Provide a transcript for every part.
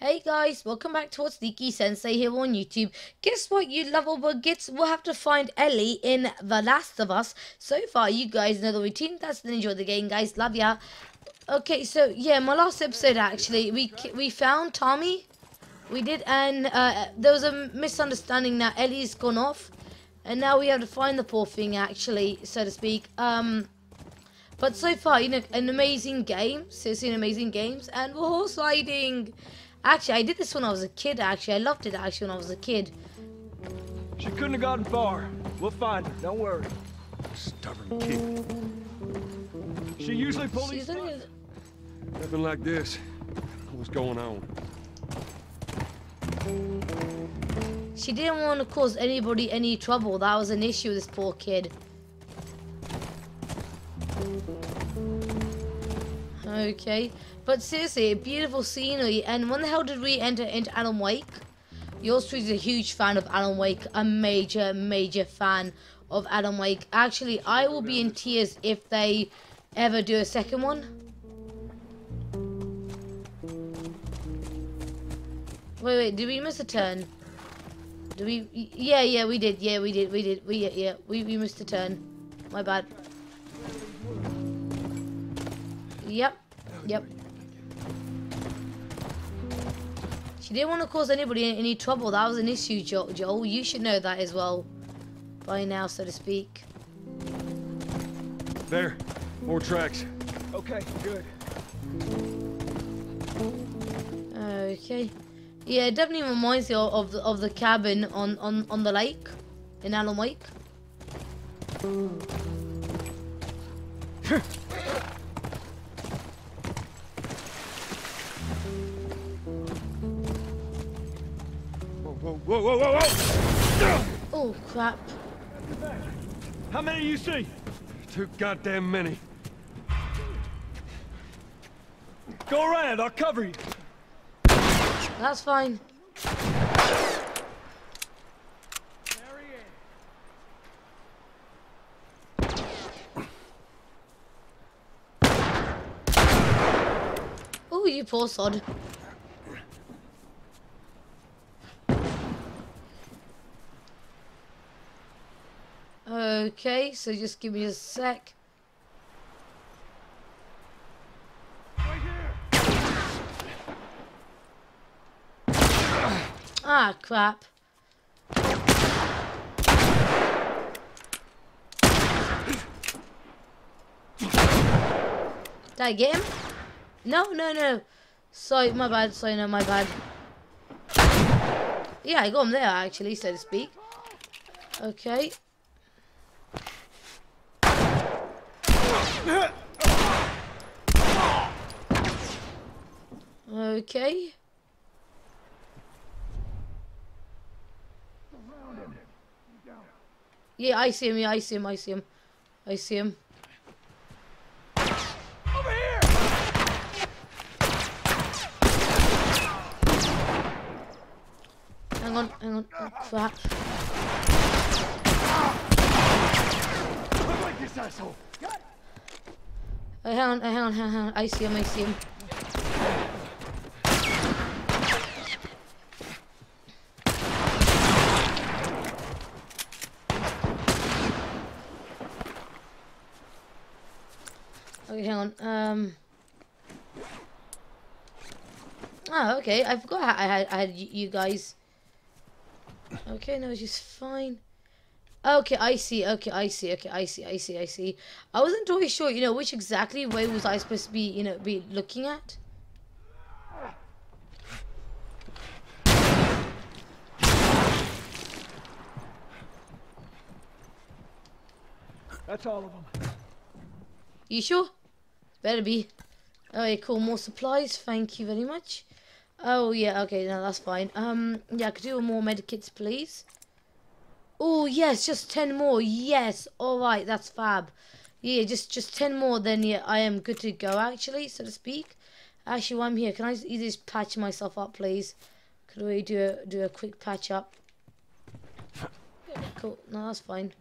Hey guys, welcome back to Sneakysensei here on YouTube. Guess what, you lovable gits? We'll have to find Ellie in The Last of Us. So far, you guys know the routine. That's the enjoy the game, guys. Love ya. Okay, so yeah, my last episode actually, we found Tommy. We did, and there was a misunderstanding. Now Ellie's gone off, and now we have to find the poor thing, actually, so to speak. But so far, you know, an amazing game. Seriously, an amazing games, and we're horse riding. Actually, I did this when I was a kid, actually. I loved it, actually, when I was a kid. She couldn't have gotten far. We'll find her, don't worry. Stubborn kid. She usually pulls these things. Nothing like this. What's going on? She didn't want to cause anybody any trouble. That was an issue, this poor kid. Okay. But seriously, beautiful scenery. And when the hell did we enter into Alan Wake? Yours truly is a huge fan of Alan Wake. A major, major fan of Alan Wake. Actually, I will be in tears if they ever do a second one. Wait, did we miss a turn? Did we? Yeah, we did. We missed a turn. My bad. Yep. She didn't want to cause anybody any trouble. That was an issue, Joel. You should know that as well by now, so to speak. There. More tracks. Okay, good. Okay. Yeah, it definitely reminds me of the cabin on the lake in Alan Wake. Whoa! Oh, crap. How many do you see? Too goddamn many. Go around, I'll cover you. That's fine. There he is. Oh, you poor sod. Okay, so just give me a sec. Right here. Ah, crap. Did I get him? No. Sorry, my bad. Yeah, I got him there, actually, so to speak. Okay. Okay. Yeah, I see him. I see him. Over here. Hang on. Oh, crap. Look like this asshole. Hang on. I see him. Okay, hang on. Oh, okay. I forgot I had you guys. Okay, no, it's just fine. Okay, I see. I wasn't totally sure, you know, which exactly way was I supposed to be, you know, looking at. That's all of them. You sure? Better be. Okay, cool. More supplies. Thank you very much. Oh, yeah. Okay, no, that's fine. Yeah, could do more medkits, please. Oh yes, just 10 more. Yes, all right, that's fab. Yeah, just 10 more. Then yeah, I am good to go, actually, so to speak. Actually, while I'm here, can I just patch myself up, please? Could we do a quick patch up? Cool. No, that's fine.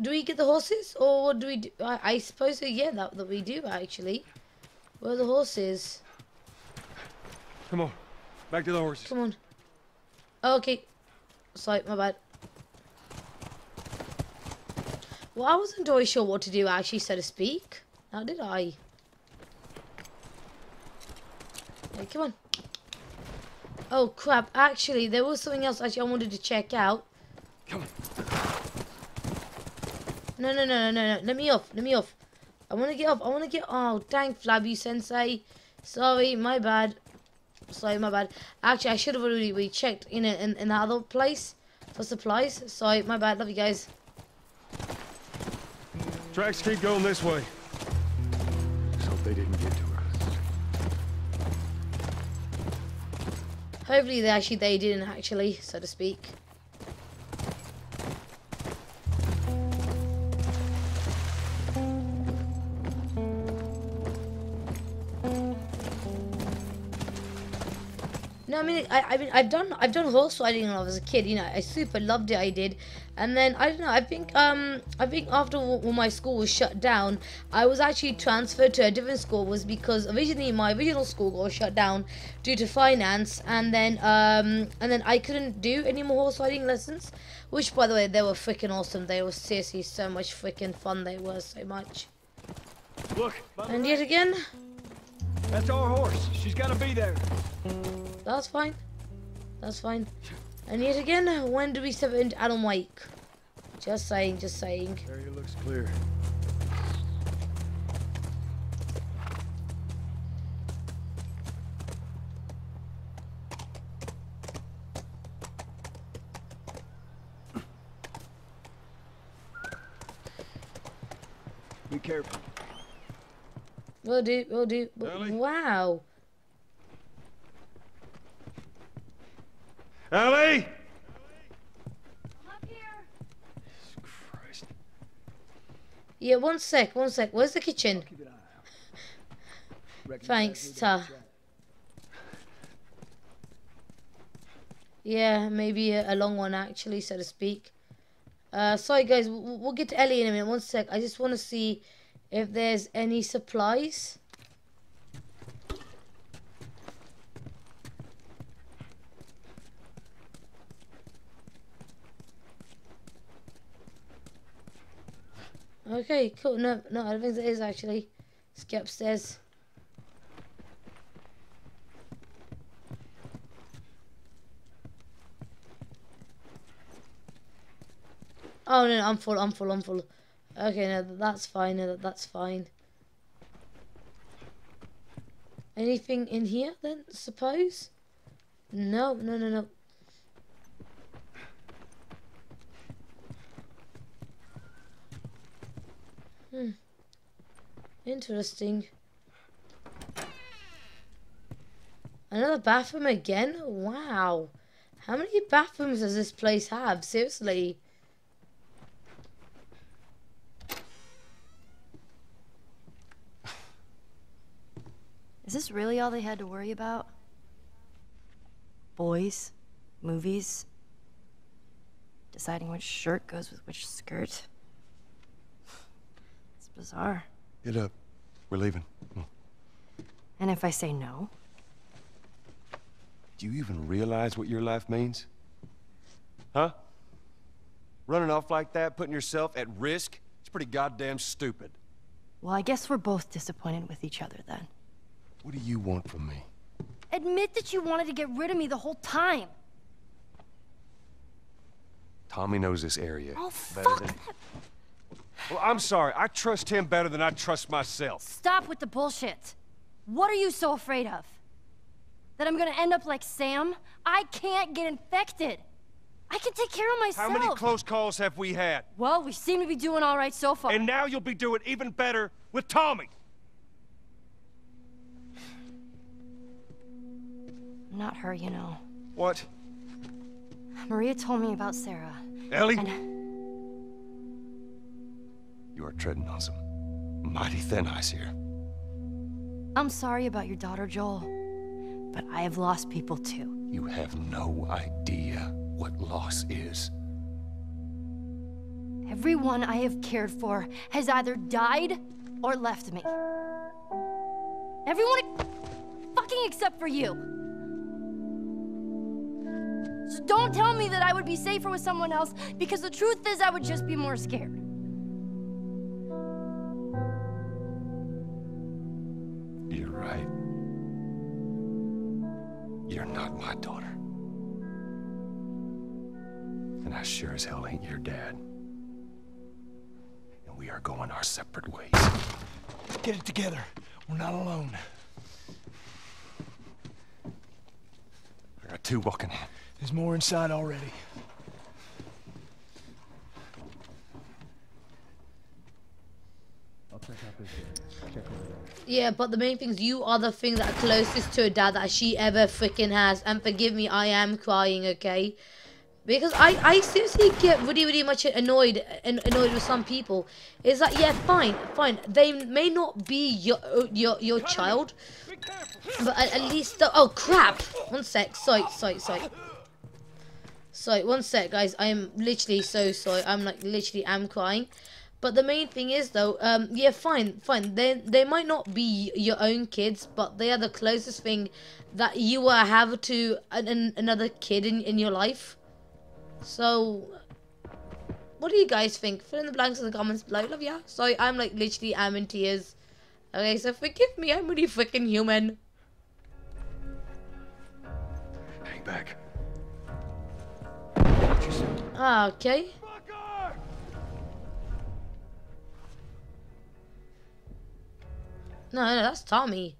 Do we get the horses, or what do we do? I suppose so, yeah, that we do, actually. Where are the horses? Come on. Back to the horses. Come on. Okay. Sorry, my bad. Well, I wasn't always sure what to do, actually, so to speak. Now, did I? Yeah, come on. Oh, crap. Actually, there was something else actually I wanted to check out. Come on. No, no, no, no, no. Let me off. Let me off. I want to get off. I want to get... Oh, dang, Flabby Sensei. Sorry, my bad. Sorry, my bad. Actually, I should have already rechecked in that other place for supplies. Sorry, my bad. Love you guys. Tracks keep going this way. Let's hope they didn't get to us. Hopefully, they didn't actually, so to speak. No, I mean, I've done horse riding when I was a kid. You know, I super loved it. I did, and then I don't know. I think after when my school was shut down, I was actually transferred to a different school. Was because originally my original school got shut down due to finance, and then I couldn't do any more horse riding lessons. Which, by the way, they were freaking awesome. They were seriously so much freaking fun. They were so much. Look, and yet again. That's our horse. She's got to be there. That's fine. That's fine. And yet again, when do we step into Alan Wake? Just saying, just saying. There, it looks clear. Be careful. Will do, will do. Ellie? Wow. Ellie! I'm up here. Jesus Christ. Yeah, one sec. Where's the kitchen? Thanks, Ta. Yeah, maybe a long one actually, so to speak. Sorry guys, we'll get to Ellie in a minute. One sec. I just want to see if there's any supplies. Okay, cool. No, I don't think there is actually. Let's get upstairs. Oh no, I'm full. Okay, no, that's fine. No, that's fine. Anything in here then? Suppose? No. Hmm. Interesting. Another bathroom again? Wow. How many bathrooms does this place have? Seriously. Is this really all they had to worry about? Boys, movies, deciding which shirt goes with which skirt. It's bizarre. Get up. We're leaving. Come on. And if I say no? Do you even realize what your life means? Huh? Running off like that, putting yourself at risk? It's pretty goddamn stupid. Well, I guess we're both disappointed with each other then. What do you want from me? Admit that you wanted to get rid of me the whole time. Tommy knows this area. Oh, fuck! Well, I'm sorry. I trust him better than I trust myself. Stop with the bullshit. What are you so afraid of? That I'm gonna end up like Sam? I can't get infected. I can take care of myself. How many close calls have we had? Well, we seem to be doing all right so far. And now you'll be doing even better with Tommy. Not her, you know. What? Maria told me about Sarah. Ellie? You are treading on some mighty thin ice here. I'm sorry about your daughter, Joel, but I have lost people too. You have no idea what loss is. Everyone I have cared for has either died or left me. Everyone fucking except for you. Don't tell me that I would be safer with someone else, because the truth is I would just be more scared. You're right. You're not my daughter. And I sure as hell ain't your dad. And we are going our separate ways. Get it together. We're not alone. I got two walking in. There's more inside already. I'll check out this area. Check over there. Yeah, but the main thing is you are the thing that are closest to a dad that she ever freaking has. And forgive me, I am crying, okay? Because I seriously get really much annoyed with some people. It's like, yeah, fine. They may not be your child, but at least the, oh crap! One sec, sorry, one sec, guys. I am literally so sorry. I'm like literally am crying. But the main thing is though, yeah, fine. They might not be your own kids, but they are the closest thing that you have to another kid in your life. So, what do you guys think? Fill in the blanks in the comments below. Love ya. Sorry, I'm like literally, I'm in tears. Okay, so forgive me. I'm really freaking human. Hang back. Okay. No, that's Tommy.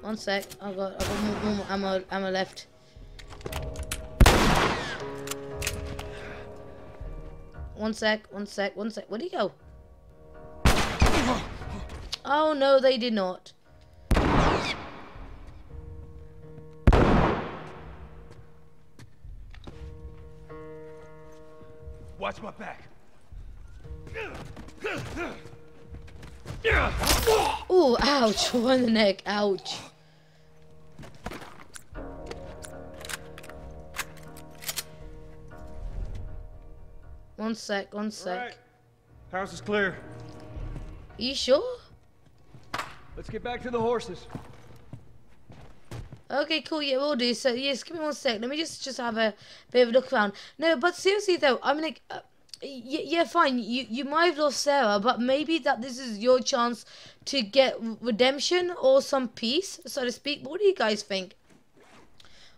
One sec, I've got more ammo left. One sec. Where'd he go? Oh no, they did not. Watch my back. Oh, ouch! One in the neck, ouch. One sec. All right. House is clear. You sure? Let's get back to the horses. Okay, cool. Yeah, we'll do. So, yes, give me one sec. Let me just have a bit of a look around. No, but seriously though, I'm like, yeah, fine. You might have lost Sarah, but maybe that this is your chance to get redemption or some peace, so to speak. What do you guys think?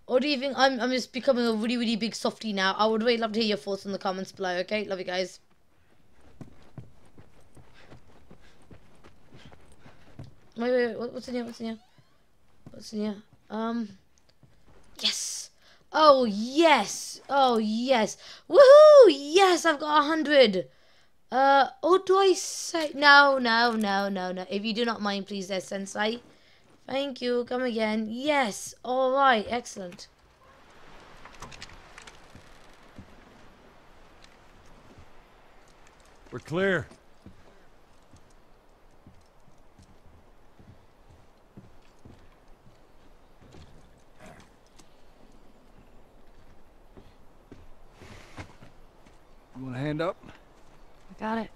Or do you think I'm just becoming a really big softie now? I would really love to hear your thoughts in the comments below, okay? Love you guys. Wait, what's in here? Yes! Oh yes! Woohoo! Yes, I've got 100! Or do I say no. If you do not mind, please there, Sensei. Thank you. Come again. Yes. All right. Excellent. We're clear. You want a hand up? I got it.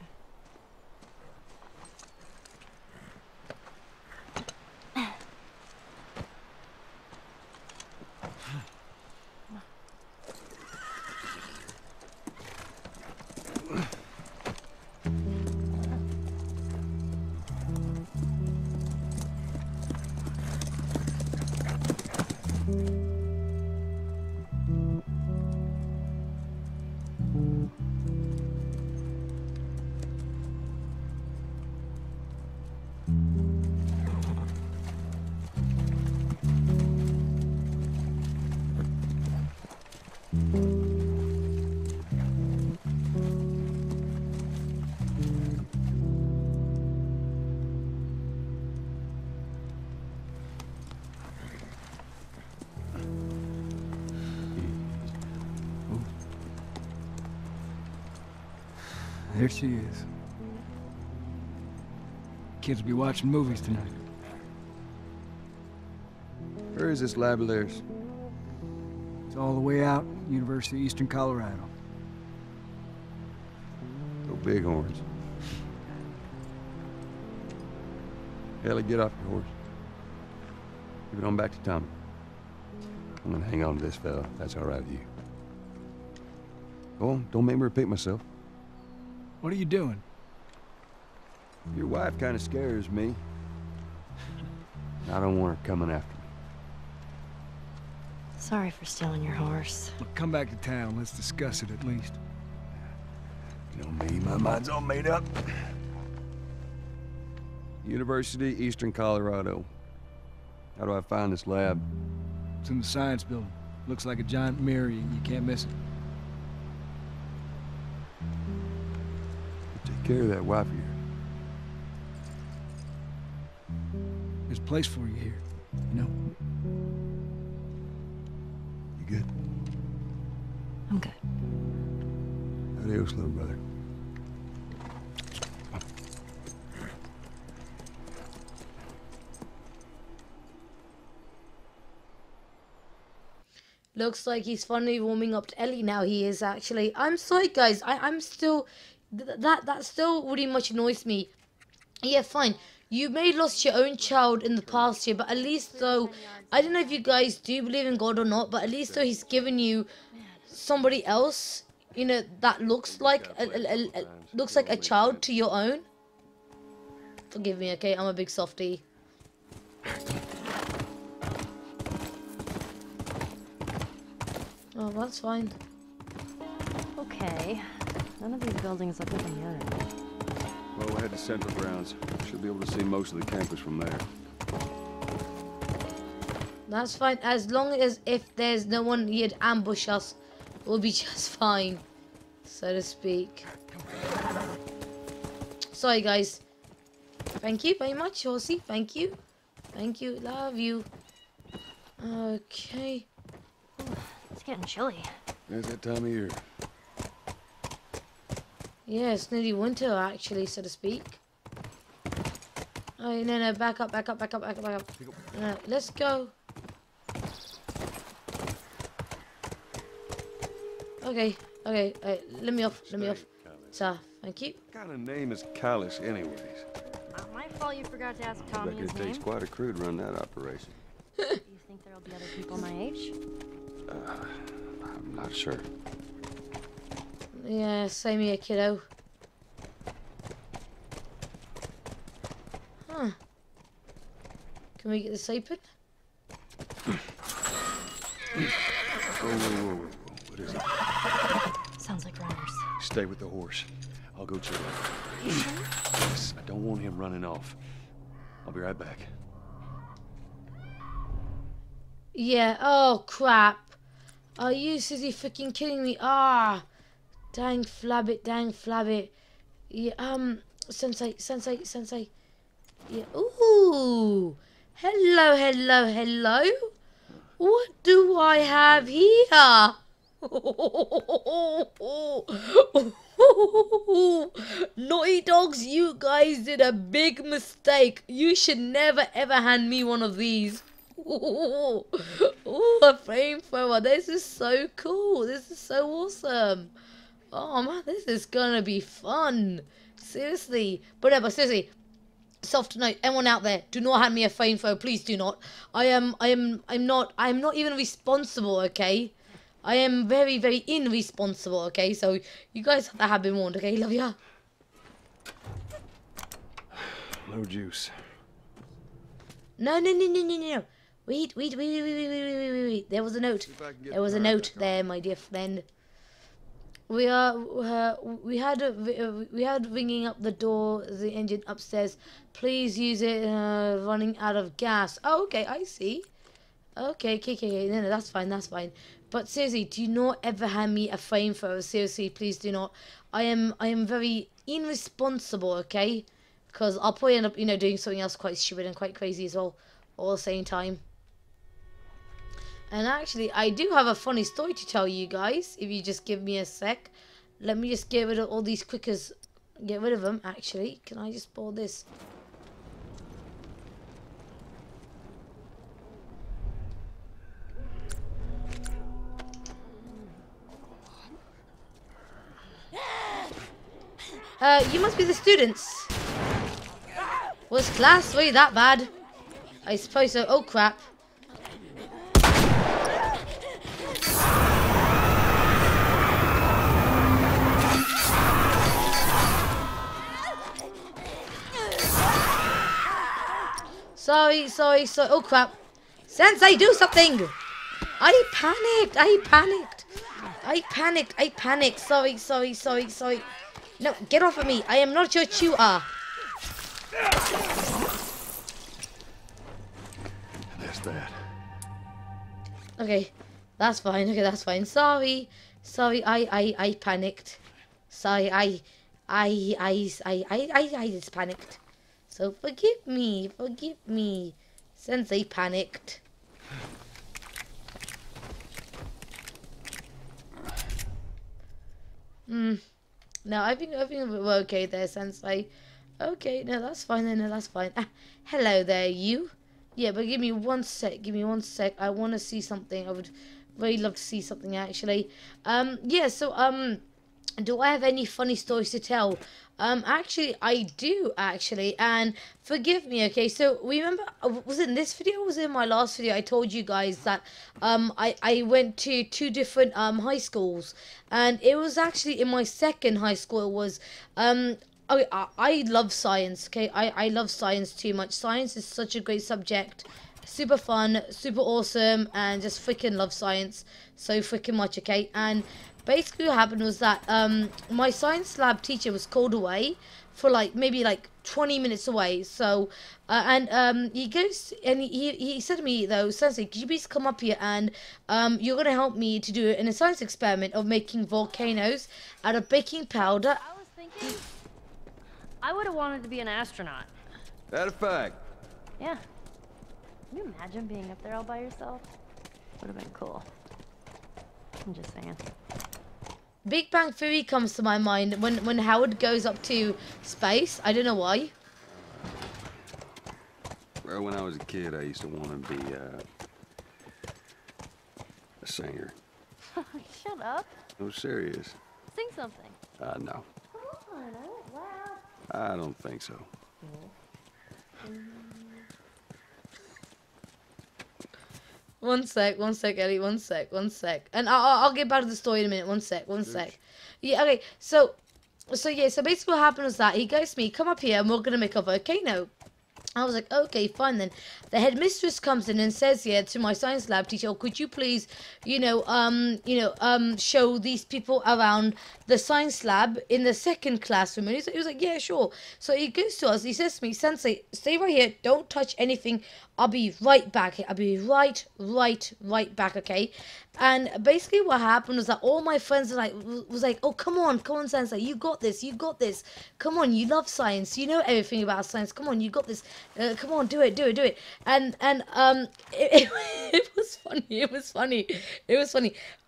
There she is. Kids will be watching movies tonight. Where is this lab of theirs? It's all the way out, University of Eastern Colorado. Go Bighorns. Ellie, get off your horse. Give it on back to Tommy. I'm gonna hang on to this fella. That's all right with you. Go on, don't make me repeat myself. What are you doing? Your wife kind of scares me. I don't want her coming after me. Sorry for stealing your horse. Look, come back to town. Let's discuss it at least. You know me, my mind's all made up. University, Eastern Colorado. How do I find this lab? It's in the science building. Looks like a giant mirror. You can't miss it. Take care of that wife of yours. There's a place for you here, you know? You good? I'm good. Adios, little brother. Looks like he's finally warming up to Ellie now. He is actually. I'm sorry, guys. I'm still. That still really much annoys me. Yeah, fine. You may have lost your own child in the past year, but at least though, I don't know if you guys do believe in God or not, but at least though he's given you somebody else, you know, that looks like a child to your own. Forgive me, okay? I'm a big softie. Oh, that's fine. Okay. None of these buildings look like a mirror. Well, we'll head to Central Grounds. Should be able to see most of the campus from there. That's fine. As long as if there's no one here to ambush us, we'll be just fine, so to speak. Sorry, guys. Thank you very much, horsey. Thank you. Thank you. Love you. Okay. It's getting chilly. It's that time of year. Yeah, it's nearly winter, actually, so to speak. Oh, no, back up, back up, back up, back up, back up. No, let's go. Okay, okay, let me off, let me off. Sir, thank you. What kind of name is Callus, anyways? Not my fault you forgot to ask Tommy his name. I reckon it takes quite a crew to run that operation. Do you think there'll be other people my age? I'm not sure. Yeah, same here, kiddo. Huh. Can we get this open? Oh, whoa. What is it? Sounds like runners. Stay with the horse. I'll go check it out. You sure? Yes, I don't want him running off. I'll be right back. Yeah, oh crap. Are you Susie freaking kidding me? Ah, dang flabbit, dang flabbit. Yeah, sensei. Yeah, ooh. Hello. What do I have here? Naughty Dogs, you guys did a big mistake. You should never ever hand me one of these. Oh, a frame thrower. This is so cool. This is so awesome. Oh man, this is gonna be fun. Seriously. But no, seriously, soft note, anyone out there, do not hand me a frame thrower, please do not. I'm not even responsible, okay? I am very, very irresponsible, okay? So you guys have been warned, okay? Love ya. Low juice. No. Wait. There was a note. There was a note there, my dear friend. We had ringing up the door, the engine upstairs. Please use it. Running out of gas. Oh, okay, I see. Okay. No, that's fine. But seriously, do not ever hand me a frame thrower. Seriously, please do not. I am very irresponsible. Okay, because I'll probably end up, you know, doing something else quite stupid and quite crazy as well. All the same time. And actually, I do have a funny story to tell you guys. If you just give me a sec. Let me just get rid of all these clickers. Get rid of them, actually. Can I just pull this? You must be the students. Was class really that bad? I suppose so. Oh crap. Sorry. Oh crap. Sensei, do something! I panicked. Sorry. No, get off of me. I am not your tutor. That's that. Okay, that's fine. Sorry, I panicked. Sorry, I just panicked. So forgive me. Sensei panicked. No, I think we're okay there, Sensei. Okay, no, that's fine then. Ah, hello there, you. Yeah, but give me one sec. I want to see something. I would really love to see something, actually. Yeah, so, do I have any funny stories to tell? Actually, I do, actually, and forgive me, okay, so, remember, was it in this video or was it in my last video? I told you guys that, I went to 2 different, high schools, and it was actually in my second high school. It was, I love science, okay, I love science too much. Science is such a great subject, super fun, super awesome, and just freaking love science so freaking much, okay, and... Basically what happened was that my science lab teacher was called away for like maybe like 20 minutes away. So he goes and he said to me though, Sensei, could you please come up here and you're gonna help me to do a science experiment of making volcanoes out of baking powder. I was thinking I would have wanted to be an astronaut. That a fact. Yeah. Can you imagine being up there all by yourself? Would have been cool. I'm just saying. Big Bang Theory comes to my mind when Howard goes up to space. I don't know why. Well, when I was a kid, I used to want to be a singer. Shut up. No, serious. Sing something. No. Come on, I don't laugh. I don't think so. One sec, Ellie. One sec. And I'll get back to the story in a minute. One sec. Yeah, okay. So basically what happened was that he goes to me, come up here and we're going to make a volcano. I was like, okay, fine then. The headmistress comes in and says, yeah, to my science lab teacher, oh, could you please, show these people around the science lab in the second classroom? And he was like, yeah, sure. So he goes to us. He says to me, Sensei, stay right here. Don't touch anything. I'll be right back. I'll be right back, okay? And basically what happened was that all my friends were like, oh, come on, Sensei, you got this. Come on, you love science. You know everything about science. Come on, you got this. Come on, do it. And it was funny.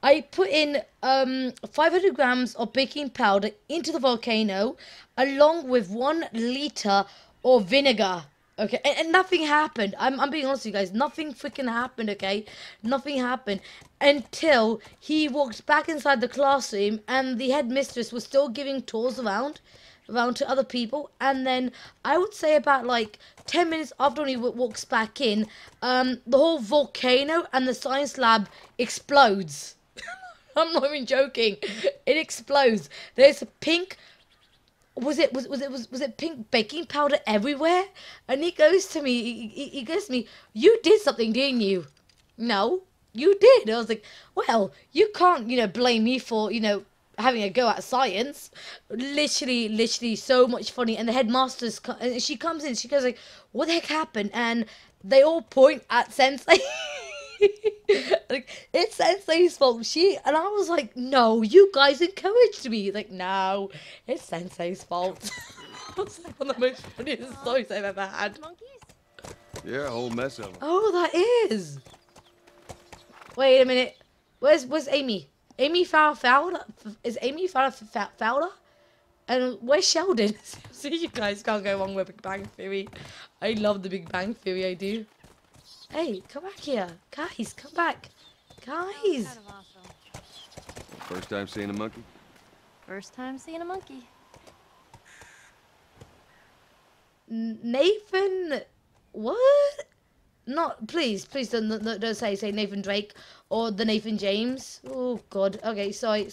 I put in 500 grams of baking powder into the volcano along with 1 liter of vinegar. Okay, and nothing happened. I'm being honest with you guys. Nothing freaking happened, okay? Nothing happened until he walked back inside the classroom and the headmistress was still giving tours around to other people. And then I would say about like 10 minutes after he walks back in, the whole volcano and the science lab explodes. I'm not even joking. It explodes. There's a pink... Was it pink baking powder everywhere? And he goes to me, he goes to me, you did something, didn't you? No, you did. I was like, well, you can't, blame me for, having a go at science. Literally so much funny. And the headmaster's, and she comes in, she goes like, what the heck happened? And they all point at Sensei. Like, it's Sensei's fault. And I was like, no, you guys encouraged me. Like, no, it's Sensei's fault. That's like one of the most funniest stories I've ever had. Monkeys? Yeah, a whole mess of them. Oh, that is. Wait a minute. Where's Amy? Amy Fowler? Is Amy Fowler? And where's Sheldon? See, you guys can't go wrong with Big Bang Theory. I love the Big Bang Theory, I do. Hey, come back here. Guys, come back. Guys. Kind of awesome. First time seeing a monkey? First time seeing a monkey. Nathan... What? Not... Please don't say Nathan Drake or the Nathan James. Oh, God. Okay, sorry.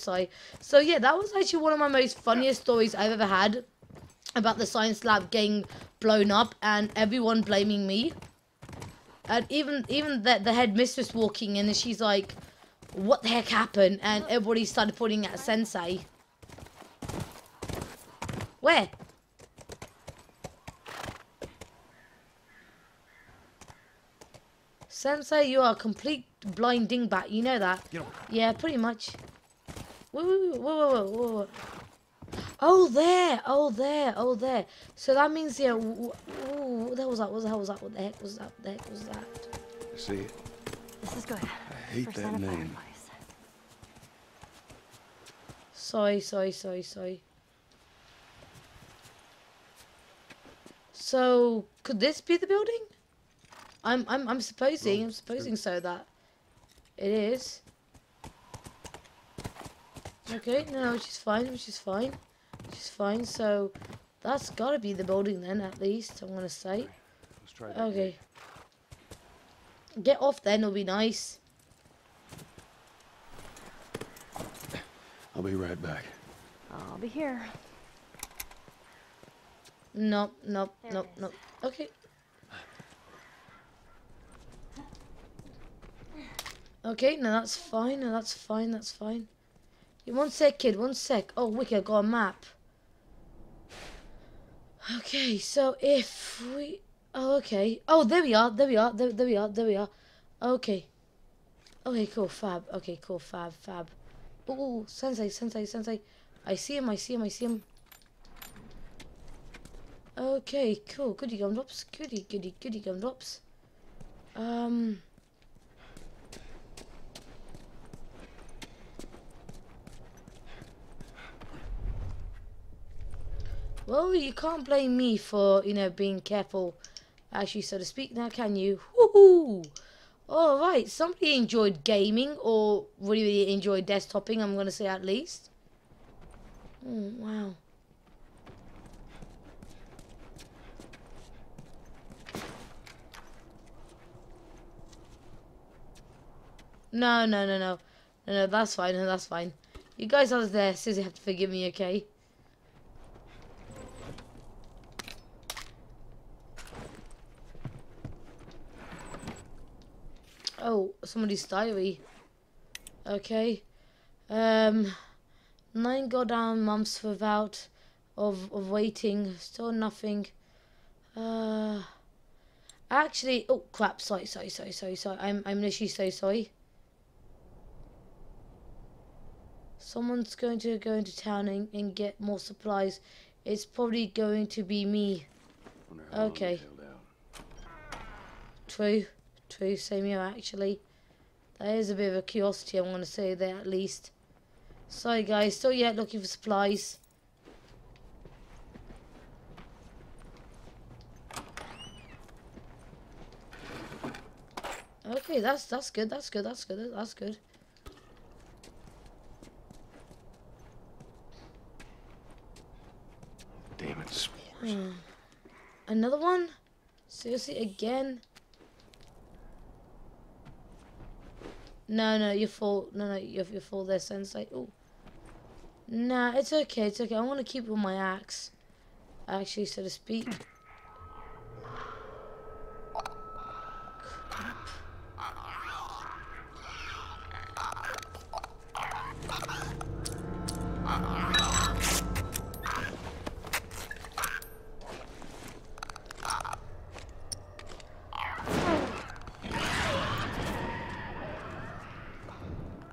So, yeah, that was actually one of my most funniest stories I've ever had about the science lab getting blown up and everyone blaming me. And even the headmistress walking in and she's like, what the heck happened? And everybody started pointing at Sensei. Where? Sensei, you are a complete blind dingbat. You know that? Yeah, pretty much. Whoa. Oh, there. So that means, yeah. What the hell was that? What the heck was that? You see it? This is good. I hate that name. Sorry. So, could this be the building? I'm supposing so that it is. Okay, no, which is fine. So that's gotta be the building then, at least. I'm gonna say. Let's try that. Okay. Get off then. It'll be nice. I'll be right back. I'll be here. Nope. Okay. Okay, no, that's fine. That's fine. One sec, kid. Oh, wicked, I've got a map. Okay, so if we... Oh, okay. Oh, there we are. Okay, cool, fab. Okay, cool, fab. Ooh, Sensei. I see him. Okay, cool. Goody gumdrops. Well, you can't blame me for, you know, being careful, actually, so to speak, now, can you? Woohoo! Alright, somebody enjoyed gaming, or really enjoyed desktoping, I'm going to say, at least. Oh, wow. No, that's fine. You guys out there, Susie, have to forgive me, okay? Oh, somebody's diary. Okay. 9 goddamn months without of waiting. Still nothing. Actually, oh crap! Sorry. I'm literally so sorry. Someone's going to go into town and get more supplies. It's probably going to be me. Okay. True, same here actually. That is a bit of a curiosity, I'm going to say there at least. Sorry guys, still yet looking for supplies. Okay, that's good. Damn it, spores. Another one? Seriously, again? No, you're full. No, you're full there, Sensei. Oh, nah, it's okay. I want to keep it with my axe, actually, so to speak.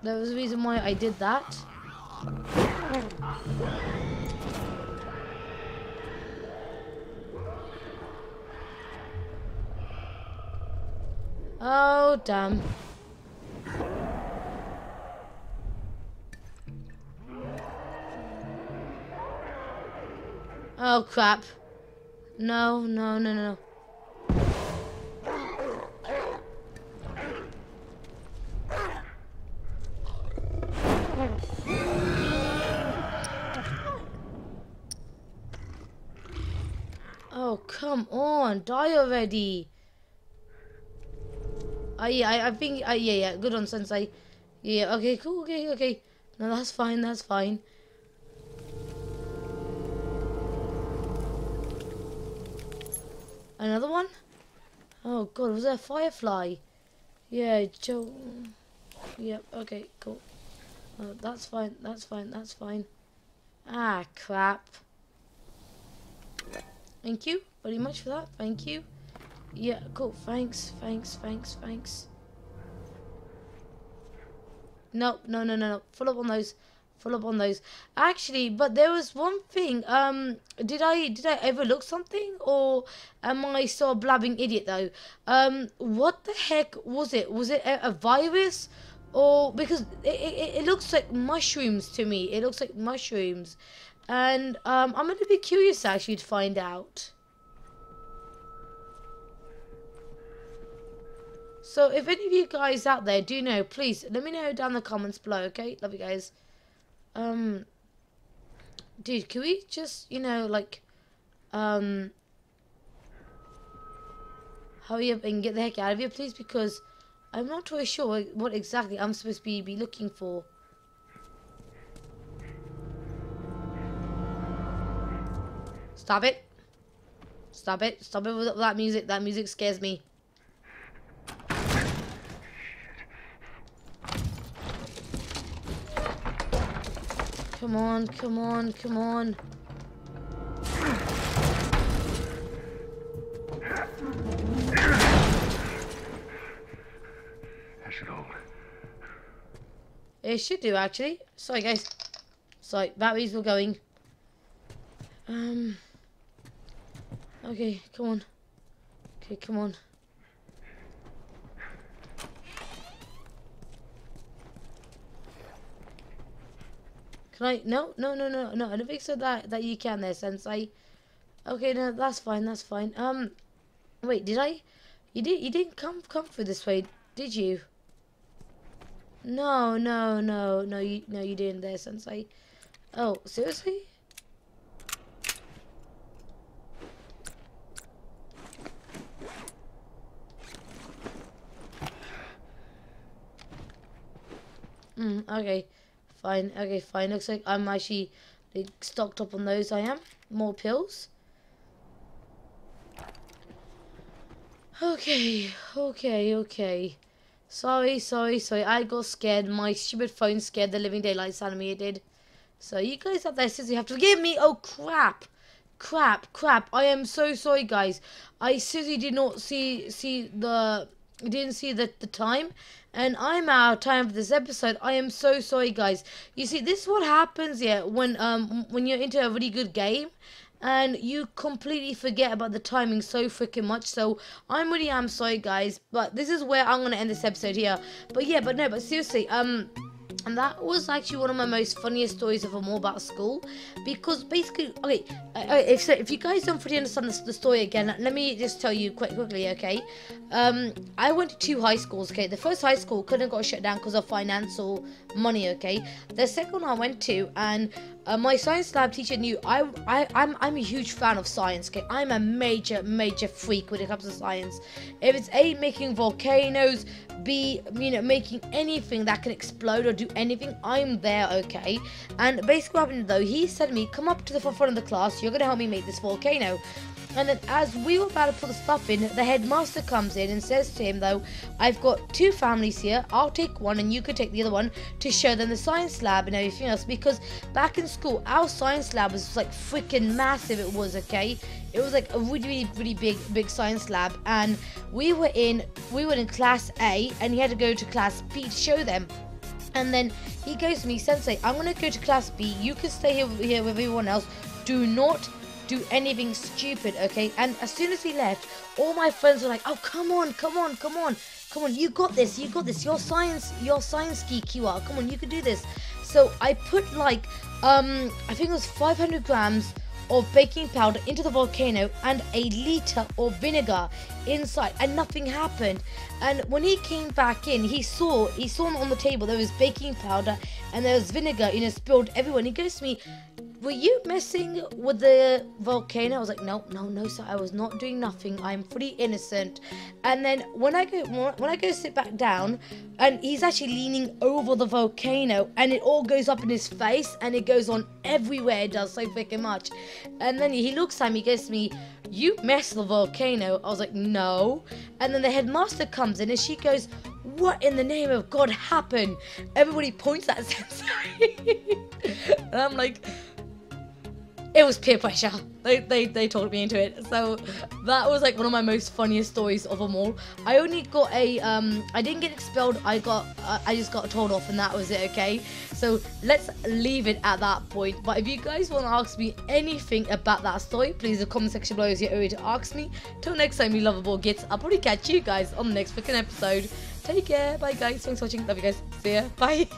There was a reason why I did that. Oh, damn. Oh, crap. No. Oh, come on, die already. I think, yeah, good on Sensei. Yeah, okay, cool, okay. No, that's fine, Another one? Oh god, was there a firefly? Yeah, Joe. Yep, okay, cool. That's fine, that's fine. Ah, crap. Thank you very much for that, thank you. Yeah, cool, thanks. No. Full up on those. Actually, but there was one thing. Did I overlook something, or am I still a blabbing idiot though? What the heck was it? Was it a virus, or because it looks like mushrooms to me. It looks like mushrooms, and I'm gonna be curious actually to find out. So if any of you guys out there do know, please let me know down in the comments below. Okay, love you guys. Dude, can we just, you know, like, hurry up and get the heck out of here, please, because I'm not really sure what exactly I'm supposed to be looking for. Stop it. Stop it with that music. That music scares me. Come on. That should hold. It should do, actually. Sorry, guys. Sorry, batteries were going. Okay, come on. Like, no, I don't think so that you can there, Sensei. Okay, no, that's fine. Wait, did I? You didn't come through this way, did you? No, you didn't there, Sensei. Oh, seriously? Okay. Fine. Looks like I'm actually stocked up on those. I am. More pills. Okay. Sorry. I got scared. My stupid phone scared the living daylights out of me. It did. So you guys out there, seriously, have to forgive me. Oh, crap. I am so sorry, guys. I seriously did not see the time, and I'm out of time for this episode. I am so sorry, guys. You see, this is what happens here when you're into a really good game and you completely forget about the timing so freaking much. So I'm sorry, guys, but this is where I'm gonna end this episode here. But yeah, but seriously, and that was actually one of my most funniest stories of them all about school, because basically, okay, if you guys don't fully understand the story again, let me just tell you quickly, okay? I went to 2 high schools, okay? The first high school couldn't got shut down because of financial money, okay? The second I went to, and my science lab teacher knew I'm a huge fan of science, okay? I'm a major freak when it comes to science. If it's A, making volcanoes, B, you know, making anything that can explode or do anything, I'm there, okay? And basically what happened though, he said to me, come up to the front of the class, you're gonna help me make this volcano. And then as we were about to put the stuff in, the headmaster comes in and says to him though, I've got 2 families here, I'll take one and you could take the other one to show them the science lab and everything else, because back in school our science lab was like freaking massive, it was, okay? It was like a really big science lab, and we were in class A, and he had to go to class B to show them. And then he goes to me, Sensei, I'm gonna go to class B, you can stay here with everyone else, do not do anything stupid, okay? And as soon as he left, all my friends were like, oh, come on, you got this, you're science geek, you are, come on, you can do this. So I put like, I think it was 500 grams of baking powder into the volcano and a liter of vinegar inside, and nothing happened. And when he came back in, he saw on the table there was baking powder and there was vinegar, you know, spilled everywhere. And he goes to me, were you messing with the volcano? I was like, no, sir, I was not doing nothing. I'm fully innocent. And then when I go sit back down, and he's actually leaning over the volcano, and it all goes up in his face, and it goes on everywhere. It does so freaking much. And then he looks at me, goes to me, you messed the volcano. I was like, no. And then the headmaster comes in, and she goes, what in the name of God happened? Everybody points at Sensei. And I'm like, it was peer pressure. They talked me into it. So that was like one of my most funniest stories of them all. I only got a I didn't get expelled. I just got told off, and that was it. Okay, so let's leave it at that point. But if you guys want to ask me anything about that story, please the comment section below is your area to ask me. Till next time, you lovable gits. I'll probably catch you guys on the next freaking episode. Take care. Bye guys. Thanks for watching. Love you guys. See ya. Bye.